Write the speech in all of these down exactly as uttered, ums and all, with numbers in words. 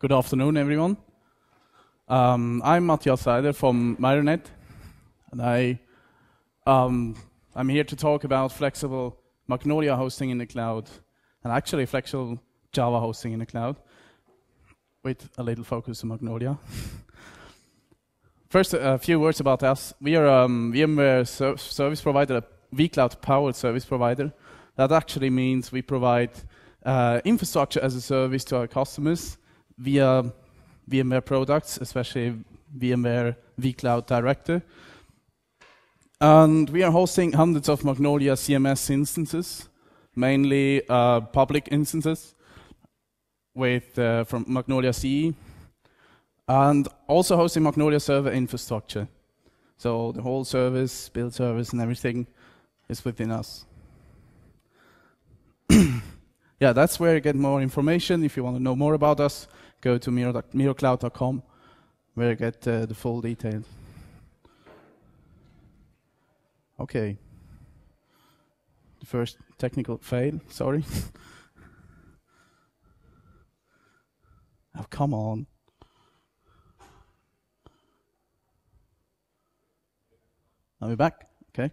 Good afternoon, everyone. Um, I'm Matthias Seider from Myronet, and I, um, I'm here to talk about flexible Magnolia hosting in the cloud, and actually flexible Java hosting in the cloud, with a little focus on Magnolia. First, a few words about us. We are um, VMware service provider, a vCloud-powered service provider. That actually means we provide uh, infrastructure as a service to our customers via VMware products, especially VMware vCloud Director. And we are hosting hundreds of Magnolia C M S instances, mainly uh, public instances with uh, from Magnolia C E, and also hosting Magnolia server infrastructure. So the whole service, build service, and everything is within us. Yeah, that's where you get more information. If you want to know more about us, go to Miro Miro Cloud dot com, where you get uh, the full details. Okay. The first technical fail, sorry. Oh, come on. Are we back? Okay.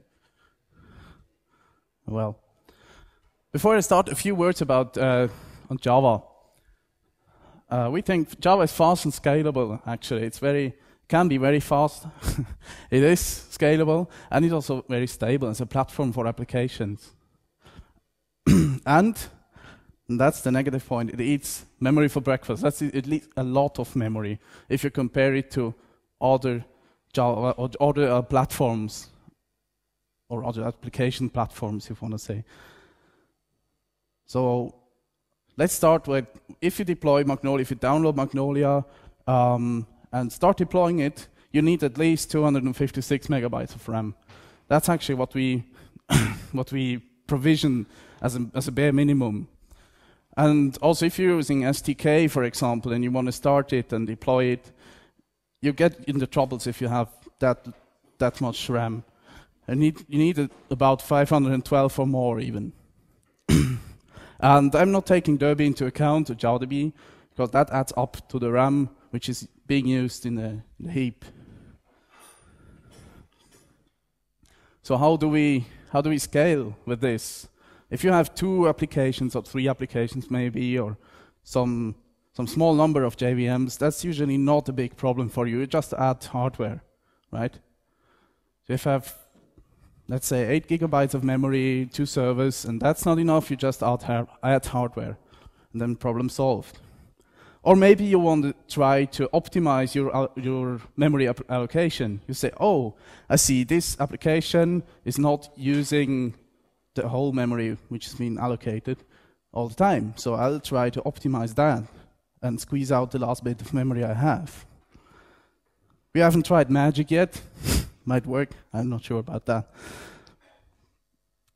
Well, before I start, a few words about uh, on Java. Uh, we think Java is fast and scalable. Actually, it's very can be very fast. It is scalable, and it's also very stable as a platform for applications. and, and that's the negative point. It eats memory for breakfast. That's it eats a lot of memory if you compare it to other Java or other uh, platforms or other application platforms, if you want to say. So let's start with, if you deploy Magnolia, if you download Magnolia um, and start deploying it, you need at least two hundred fifty-six megabytes of RAM. That's actually what we what we provision as a, as a bare minimum. And also, if you're using S D K, for example, and you want to start it and deploy it, you get into troubles if you have that that much RAM. You need you need about five hundred twelve or more even. And I'm not taking Derby into account, or JavaDB, because that adds up to the RAM, which is being used in the, in the heap. So how do we how do we scale with this? If you have two applications or three applications maybe, or some some small number of J V Ms, that's usually not a big problem for you. You just add hardware, right? So if I have, let's say, eight gigabytes of memory, two servers, and that's not enough, you just add, ha add hardware, and then problem solved. Or maybe you want to try to optimize your, uh, your memory allocation. You say, oh, I see this application is not using the whole memory which has been allocated all the time, so I'll try to optimize that and squeeze out the last bit of memory I have. We haven't tried magic yet. Might work, I'm not sure about that.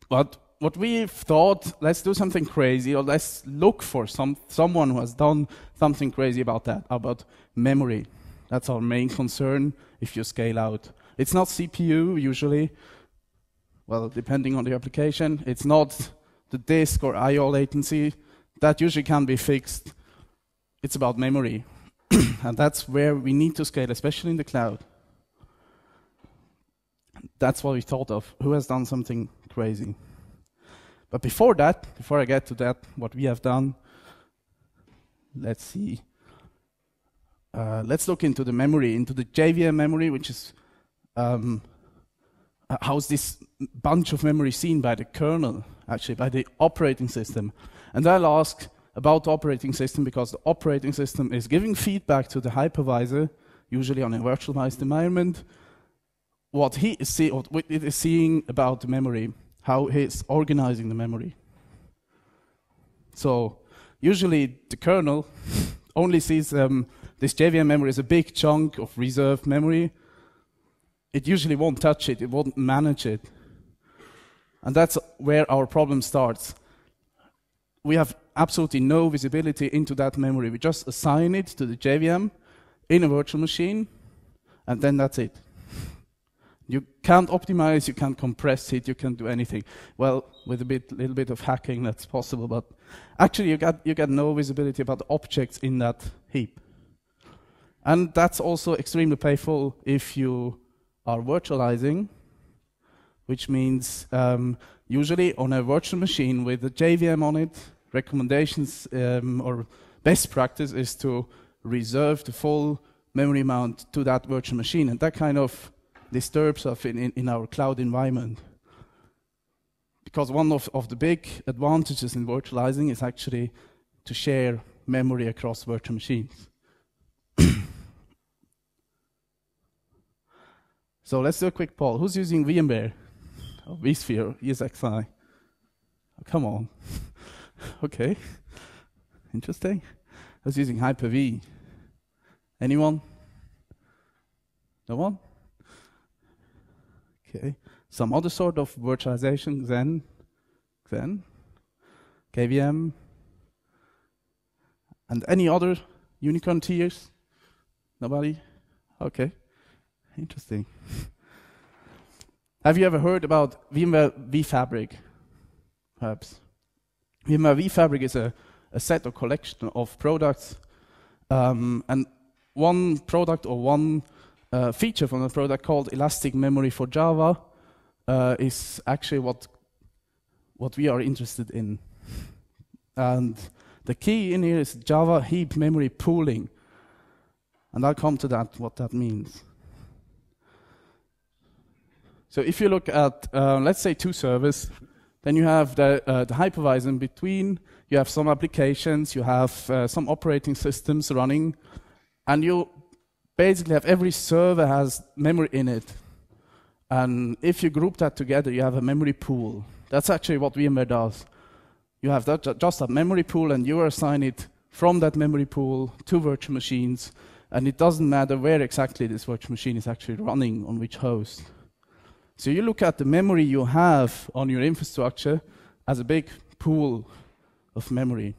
But what we thought, let's do something crazy, or let's look for some someone who has done something crazy about that, about memory. That's our main concern if you scale out. It's not C P U usually, well, depending on the application. It's not the disk or I O latency. That usually can be fixed. It's about memory. And that's where we need to scale, especially in the cloud. That's what we thought of, who has done something crazy. But before that, before I get to that, what we have done, let's see. Uh, let's look into the memory, into the J V M memory, which is um, how's this bunch of memory seen by the kernel, actually, by the operating system. And I'll ask about the operating system, because the operating system is giving feedback to the hypervisor, usually on a virtualized environment, what he is, see, what it is seeing about the memory, how he's organizing the memory. So usually the kernel only sees um, this J V M memory as a big chunk of reserved memory. It usually won't touch it, it won't manage it. And that's where our problem starts. We have absolutely no visibility into that memory. We just assign it to the J V M in a virtual machine, and then that's it. You can't optimize, you can't compress it, you can't do anything. Well, with a bit, little bit of hacking, that's possible, but actually you got, you got no visibility about the objects in that heap. And that's also extremely painful if you are virtualizing, which means um, usually on a virtual machine with a J V M on it, recommendations um, or best practice is to reserve the full memory amount to that virtual machine, and that kind of disturbs us in, in, in our cloud environment. Because one of, of the big advantages in virtualizing is actually to share memory across virtual machines. So let's do a quick poll. Who's using VMware? Oh, vSphere, ESXi. Oh, come on. Okay. Interesting. Who's using Hyper-V? Anyone? No one? Okay. Some other sort of virtualization, Xen? Xen? K V M? And any other unicorn tiers? Nobody? Okay. Interesting. Have you ever heard about VMware vFabric? Perhaps. VMware vFabric is a, a set or collection of products, um, and one product or one uh, feature from a product called Elastic Memory for Java uh, is actually what what we are interested in. And the key in here is Java heap memory pooling, and I'll come to that what that means. So if you look at, uh, let's say, two servers, then you have the, uh, the hypervisor in between, you have some applications, you have uh, some operating systems running, and you basically have every server has memory in it. And if you group that together, you have a memory pool. That's actually what VMware does. You have that, just a memory pool, and you assign it from that memory pool to virtual machines, and it doesn't matter where exactly this virtual machine is actually running, on which host. So you look at the memory you have on your infrastructure as a big pool of memory.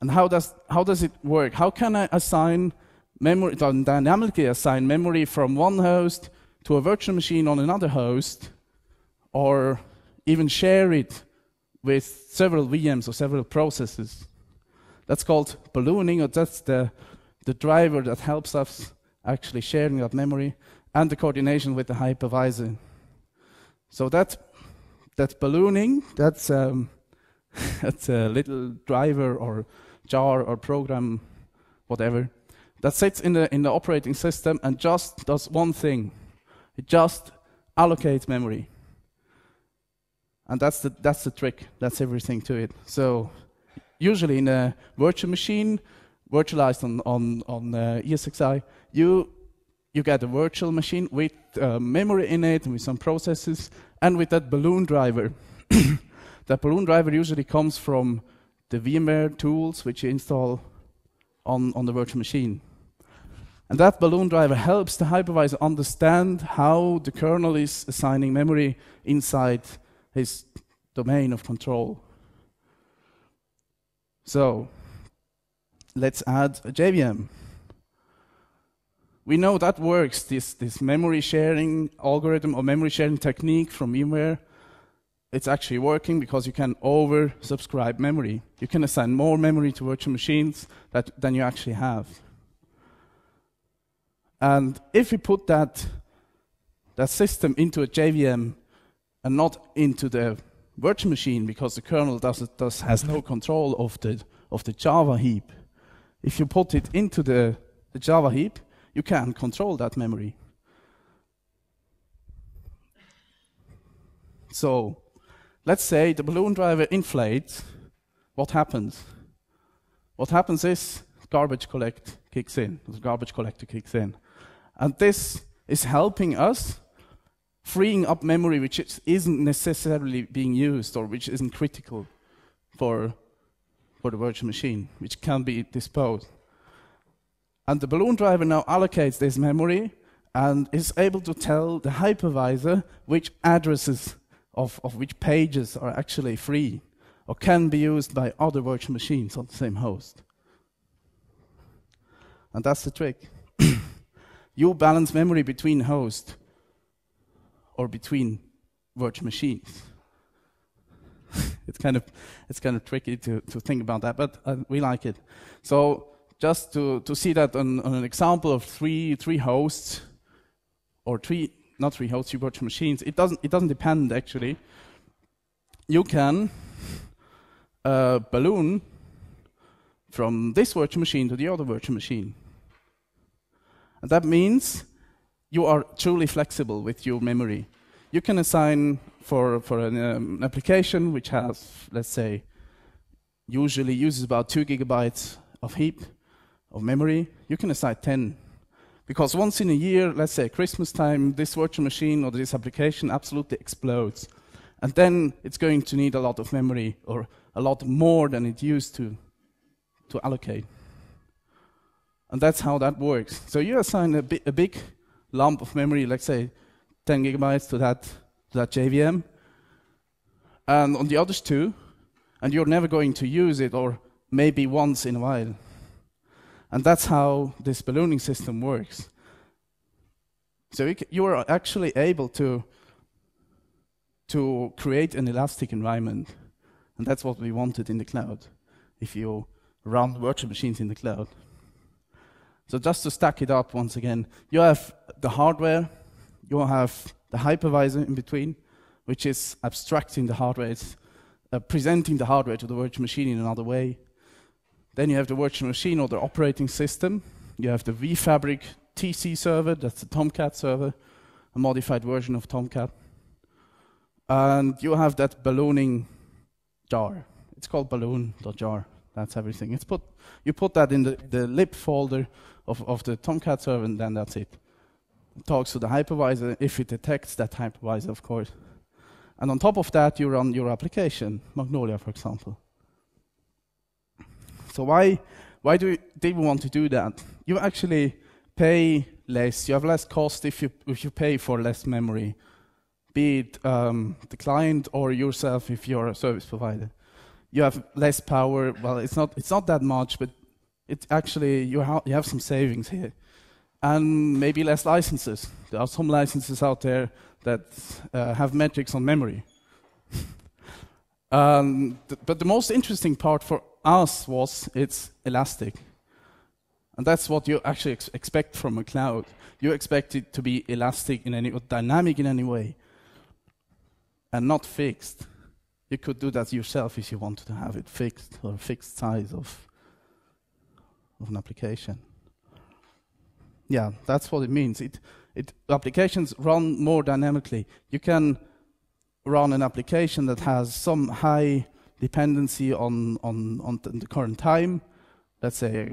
And how does, how does it work? How can I assign memory, dynamically assign memory from one host to a virtual machine on another host, or even share it with several V Ms or several processes? That's called ballooning, or that's the, the driver that helps us actually sharing that memory and the coordination with the hypervisor. So that, that's ballooning, that's, um, that's a little driver or jar or program, whatever, that sits in the, in the operating system and just does one thing. It just allocates memory. And that's the, that's the trick, that's everything to it. So usually in a virtual machine, virtualized on, on, on uh, ESXi, you, you get a virtual machine with uh, memory in it and with some processes, and with that balloon driver. That balloon driver usually comes from the VMware tools which you install on, on the virtual machine. And that balloon driver helps the hypervisor understand how the kernel is assigning memory inside his domain of control. So let's add a J V M. We know that works, this, this memory sharing algorithm or memory sharing technique from VMware. It's actually working because you can oversubscribe memory. You can assign more memory to virtual machines that, than you actually have. And if we put that, that system into a J V M and not into the virtual machine, because the kernel does, does, has no control of the, of the Java heap, if you put it into the, the Java heap, you can control that memory. So let's say the balloon driver inflates. What happens? What happens is garbage collect kicks in. The garbage collector kicks in. And this is helping us freeing up memory which isn't necessarily being used or which isn't critical for for the virtual machine, which can be disposed. And the balloon driver now allocates this memory and is able to tell the hypervisor which addresses of, of which pages are actually free or can be used by other virtual machines on the same host. And that's the trick. you balance memory between hosts or between virtual machines. It's kind of it's kind of tricky to to think about that, but uh, we like it. So just to to see that on, on an example of three three hosts or three not three hosts, three virtual machines, it doesn't it doesn't depend actually. You can uh, balloon from this virtual machine to the other virtual machine, and that means you are truly flexible with your memory. You can assign for, for an um, application which has, let's say, usually uses about two gigabytes of heap, of memory, you can assign ten. Because once in a year, let's say Christmas time, this virtual machine or this application absolutely explodes. And then it's going to need a lot of memory, or a lot more than it used to, to allocate. And that's how that works. So you assign a, bi a big lump of memory, let's say ten gigabytes to that, to that J V M, and on the others two, and you're never going to use it, or maybe once in a while. And that's how this ballooning system works. So you, you are actually able to, to create an elastic environment, and that's what we wanted in the cloud, if you run virtual machines in the cloud. So just to stack it up once again, you have the hardware, you have the hypervisor in between, which is abstracting the hardware, it's uh, presenting the hardware to the virtual machine in another way. Then you have the virtual machine or the operating system. You have the vFabric T C server, that's the Tomcat server, a modified version of Tomcat. And you have that ballooning jar. It's called balloon.jar. That's everything. It's put, you put that in the, the lib folder of, of the Tomcat server, and then that's it. Talks to the hypervisor, if it detects that hypervisor, of course. And on top of that, you run your application, Magnolia, for example. So why, why do they want to do that? You actually pay less. You have less cost if you, if you pay for less memory, be it um, the client or yourself if you're a service provider. You have less power. Well, it's not, it's not that much, but it actually, you, ha you have some savings here. And maybe less licenses. There are some licenses out there that uh, have metrics on memory. um, th but the most interesting part for us was it's elastic. And that's what you actually ex expect from a cloud. You expect it to be elastic in any, or dynamic in any way, and not fixed. You could do that yourself if you wanted to have it fixed, or a fixed size of, of an application. Yeah, that's what it means. It, it, applications run more dynamically. You can run an application that has some high dependency on, on, on the current time, let's say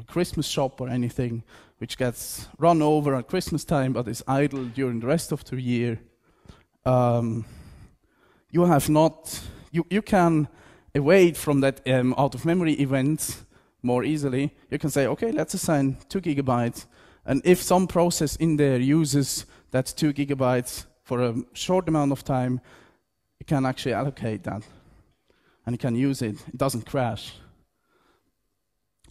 a Christmas shop or anything, which gets run over at Christmas time but is idle during the rest of the year. Um, you have not, you, you can await from that um, out-of-memory events more easily. You can say, okay, let's assign two gigabytes. And if some process in there uses that two gigabytes for a short amount of time, it can actually allocate that, and it can use it. It doesn't crash.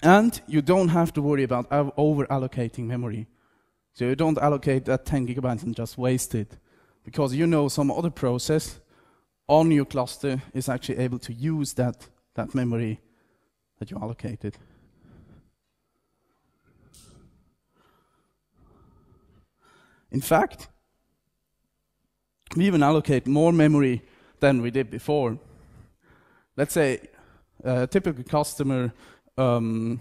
And you don't have to worry about over-allocating memory. So you don't allocate that ten gigabytes and just waste it, because you know some other process on your cluster is actually able to use that, that memory that you allocated. In fact, we even allocate more memory than we did before. Let's say a typical customer um,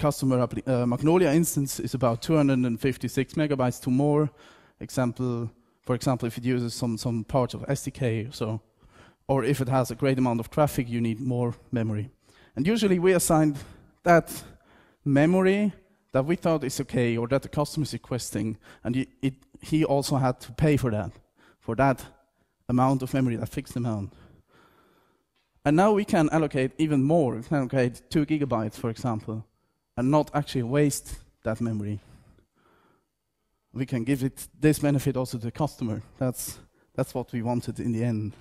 customer uh, Magnolia instance is about two hundred fifty-six megabytes to more. Example, for example, if it uses some some parts of S D K or so, or if it has a great amount of traffic, you need more memory. And usually we assign that memory that we thought is okay, or that the customer is requesting, and it, it, he also had to pay for that, for that amount of memory, that fixed amount. And now we can allocate even more. We can allocate two gigabytes, for example, and not actually waste that memory. We can give it this benefit also to the customer. That's, that's what we wanted in the end.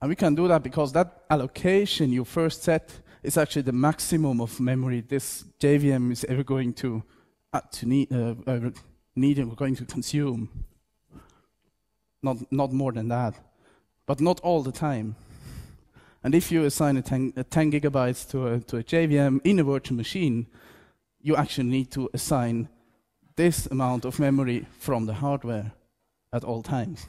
And we can do that because that allocation you first set is actually the maximum of memory this J V M is ever going to to need, uh, uh, need and we're going to consume. Not, not more than that, but not all the time. And if you assign a ten, a ten gigabytes to a, to a J V M in a virtual machine, you actually need to assign this amount of memory from the hardware at all times.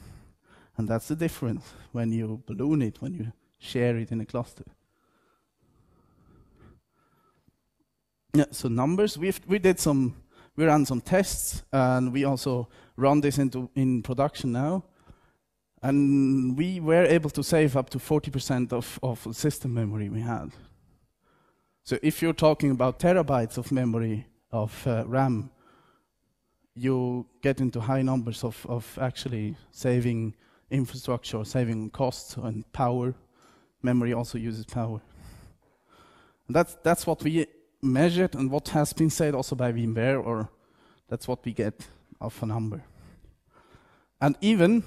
And that's the difference when you balloon it, when you share it in a cluster. Yeah, so numbers, we've, we did some, we ran some tests, and we also run this into in production now. And we were able to save up to forty percent of, of the system memory we had. So if you're talking about terabytes of memory of uh, RAM, you get into high numbers of, of actually saving infrastructure, or saving costs and power. Memory also uses power. And that's, that's what we measured and what has been said also by VMware, or that's what we get of a number. And even,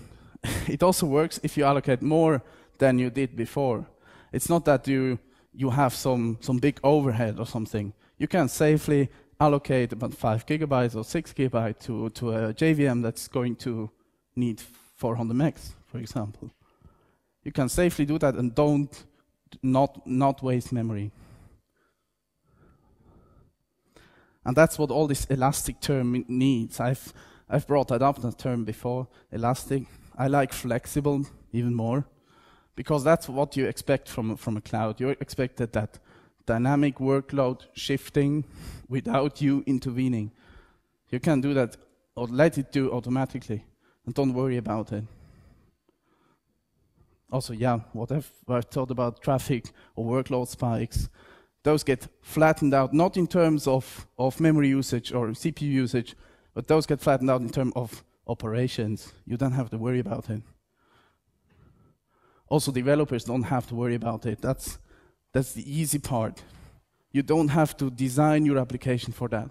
it also works if you allocate more than you did before. It's not that you, you have some, some big overhead or something. You can safely allocate about five gigabytes or six gigabytes to, to a J V M that's going to need four hundred megs, for example. You can safely do that and don't not, not waste memory. And that's what all this elastic term needs. I've, I've brought that up, that term before, elastic. I like flexible even more, because that's what you expect from, from a cloud. You expected that dynamic workload shifting without you intervening. You can do that, or let it do automatically, and don't worry about it. Also, yeah, what I've, what I've thought about traffic or workload spikes, those get flattened out, not in terms of, of memory usage or C P U usage, but those get flattened out in terms of operations. You don't have to worry about it. Also, developers don't have to worry about it. That's, that's the easy part. You don't have to design your application for that.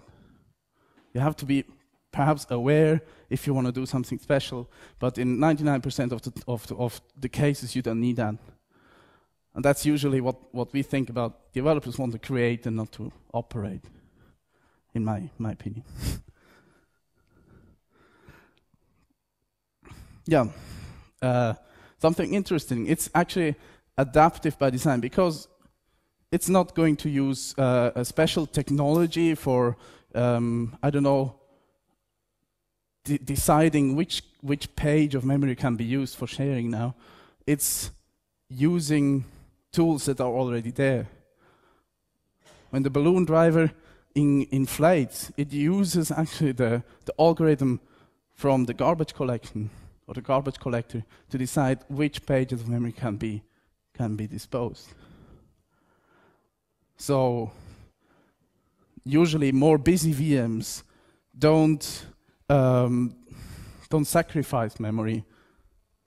You have to be perhaps aware if you want to do something special, but in ninety-nine percent of the, of, the, of the cases, you don't need that. And that's usually what, what we think about. Developers want to create and not to operate, in my, my opinion. Yeah, uh, something interesting. It's actually adaptive by design, because it's not going to use uh, a special technology for, um, I don't know, de deciding which, which page of memory can be used for sharing now. It's using tools that are already there. When the balloon driver in inflates, it uses actually the, the algorithm from the garbage collection, or the garbage collector, to decide which pages of memory can be, can be disposed. So usually more busy V Ms don't, um, don't sacrifice memory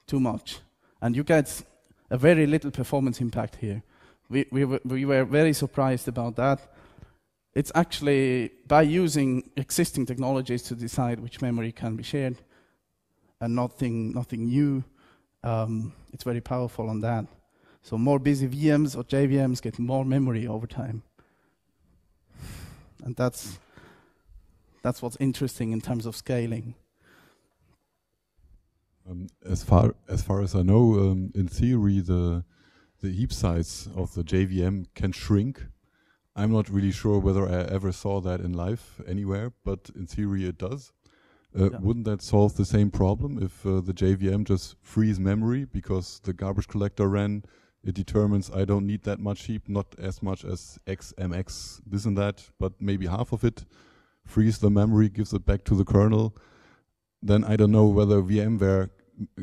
too much. And you get a very little performance impact here. We, we, we were very surprised about that. It's actually by using existing technologies to decide which memory can be shared, and nothing, nothing new. Um, it's very powerful on that. So more busy V Ms or J V Ms get more memory over time. And that's, that's what's interesting in terms of scaling. Um, as, far, as far as I know, um, in theory, the, the heap size of the J V M can shrink. I'm not really sure whether I ever saw that in life anywhere, but in theory it does. Uh, yeah. Wouldn't that solve the same problem if uh, the J V M just frees memory because the garbage collector ran? It determines I don't need that much heap, not as much as X M X, this and that, but maybe half of it, frees the memory, gives it back to the kernel. Then I don't know whether VMware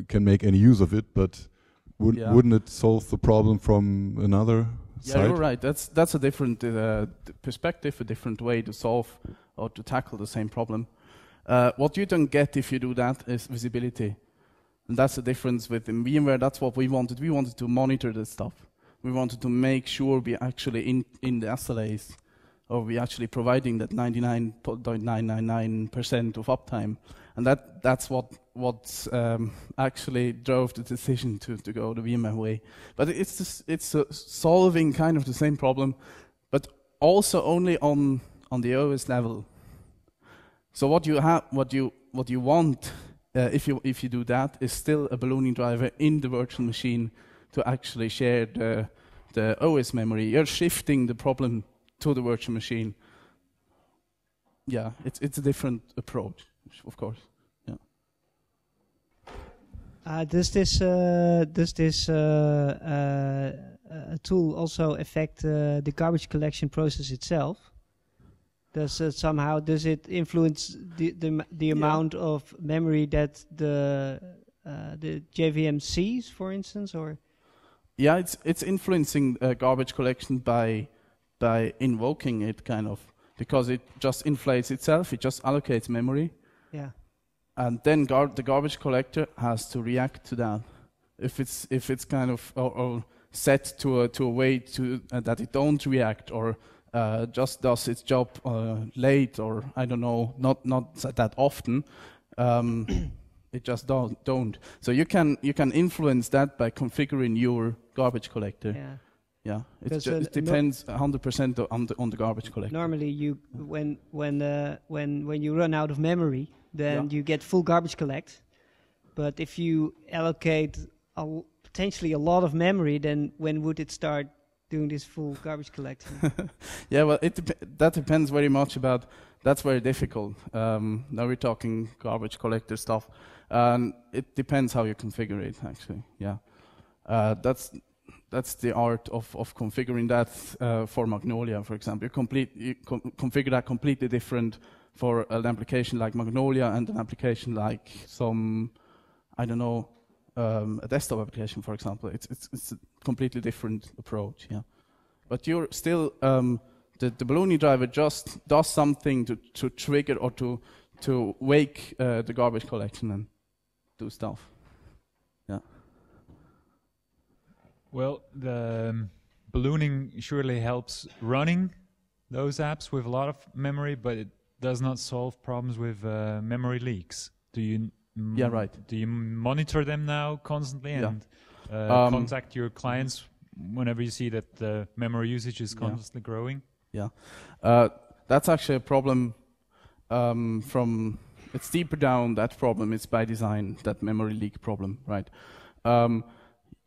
can make any use of it, but would, yeah. wouldn't it solve the problem from another yeah, side? Yeah, you're right. That's, that's a different uh, perspective, a different way to solve or to tackle the same problem. Uh, what you don't get if you do that is visibility. And that's the difference with VMware. That's what we wanted. We wanted to monitor this stuff. We wanted to make sure we actually in, in the S L As, or we actually providing that ninety-nine point nine nine nine percent of uptime. And that, that's what, what um, actually drove the decision to, to go the VMware way. But it's, just, it's uh, solving kind of the same problem, but also only on, on the O S level. So what you have, what you what you want, uh, if you if you do that, is still a ballooning driver in the virtual machine to actually share the the O S memory. You're shifting the problem to the virtual machine. Yeah, it's it's a different approach, of course. Uh, does this uh, does this uh, uh, uh, tool also affect uh, the garbage collection process itself? Does it somehow does it influence the the, the amount yeah. of memory that the uh, the J V M sees, for instance, or? Yeah, it's it's influencing uh, garbage collection by by invoking it, kind of, because it just inflates itself. It just allocates memory. Yeah. And then gar the garbage collector has to react to that. If it's if it's kind of or, or set to a to a way to uh, that it don't react or uh, just does its job uh, late or I don't know, not not that often, um, it just don't don't. So you can you can influence that by configuring your garbage collector. Yeah. Yeah, it, uh, it depends one hundred percent on the on the garbage collector. Normally, you when when uh, when when you run out of memory, then yeah. you get full garbage collect. But if you allocate a, potentially a lot of memory, then when would it start doing this full garbage collect? Yeah, well, it dep that depends very much about. That's very difficult. Um, now we're talking garbage collector stuff. Um, it depends how you configure it, actually. Yeah, uh, that's. That's the art of, of configuring that uh, for Magnolia, for example. You, complete, you co configure that completely different for an application like Magnolia and an application like some, I don't know, um, a desktop application, for example. It's, it's, it's a completely different approach, yeah. But you're still, um, the, the ballooning driver just does something to, to trigger or to, to wake uh, the garbage collection and do stuff. Well, the um, ballooning surely helps running those apps with a lot of memory, but it does not solve problems with uh, memory leaks. Do you? M yeah, right. Do you monitor them now constantly and yeah. uh, um, contact your clients whenever you see that the memory usage is constantly yeah. growing? Yeah, uh, that's actually a problem. Um, from it's deeper down that problem. It's by design that memory leak problem, right? Um,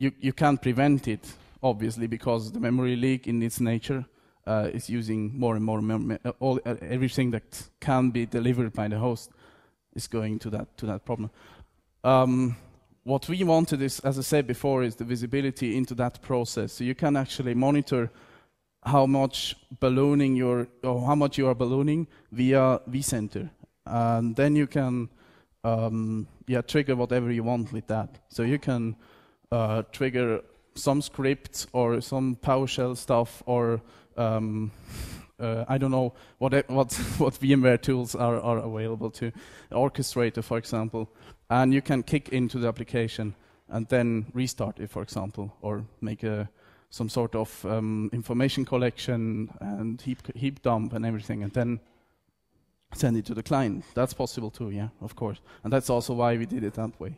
You, you can't prevent it, obviously, because the memory leak in its nature uh, is using more and more memory. All, uh, everything that can be delivered by the host is going to that, to that problem. Um, what we wanted is, as I said before, is the visibility into that process. So you can actually monitor how much ballooning you're, or how much you are ballooning via vCenter. And then you can um, yeah, trigger whatever you want with that. So you can Uh, trigger some scripts or some PowerShell stuff or um, uh, I don't know what what what VMware tools are are available to orchestrator, for example, and you can kick into the application and then restart it, for example, or make a some sort of um, information collection and heap heap dump and everything, and then send it to the client. That's possible too, yeah, of course, and that's also why we did it that way.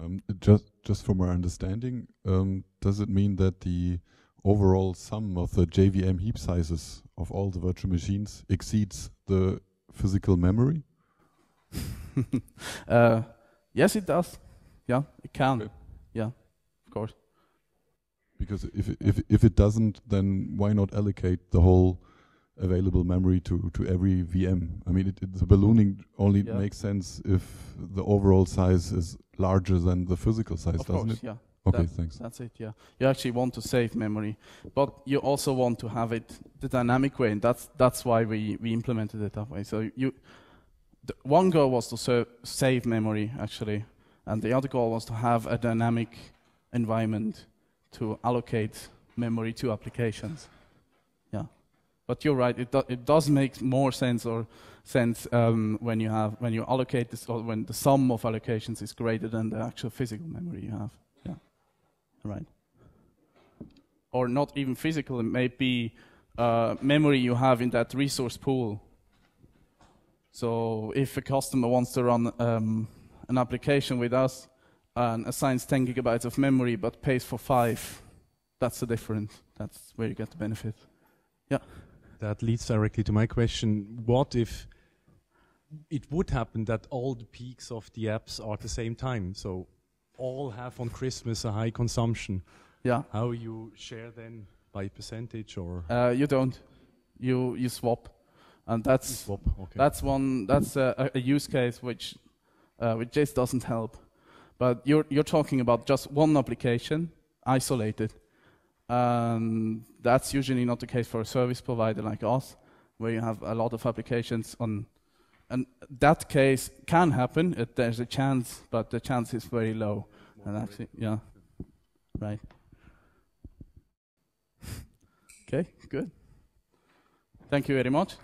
Um, just, just from my understanding, um, does it mean that the overall sum of the J V M heap sizes of all the virtual machines exceeds the physical memory? uh, yes, it does. Yeah, it can. Okay. Yeah, of course. Because if if if it doesn't, then why not allocate the whole available memory to to every V M? I mean, it, it, the ballooning only yeah. makes sense if the overall size is larger than the physical size, of doesn't course, it? Yeah. Okay, that's, thanks. That's it, yeah. You actually want to save memory, but you also want to have it the dynamic way, and that's that's why we, we implemented it that way. So you, the one goal was to serve, save memory, actually, and the other goal was to have a dynamic environment to allocate memory to applications. Yeah. But you're right, it, do, it does make more sense or sense um, when you have when you allocate this, or when the sum of allocations is greater than the actual physical memory you have. Yeah, right. Or not even physical, it may be uh, memory you have in that resource pool. So if a customer wants to run um, an application with us and assigns ten gigabytes of memory but pays for five, that's the difference. That's where you get the benefit. Yeah. that leads directly to my question. What if it would happen that all the peaks of the apps are at the same time? So all have on Christmas a high consumption. Yeah. How you share then by percentage or? Uh, you don't. You you swap, and that's swap. Okay. that's one that's a, a use case which uh, which just doesn't help. But you're you're talking about just one application isolated. Um, that's usually not the case for a service provider like us, where you have a lot of applications on. And that case can happen. It, there's a chance, but the chance is very low. And actually, yeah, right. Okay, good. Thank you very much.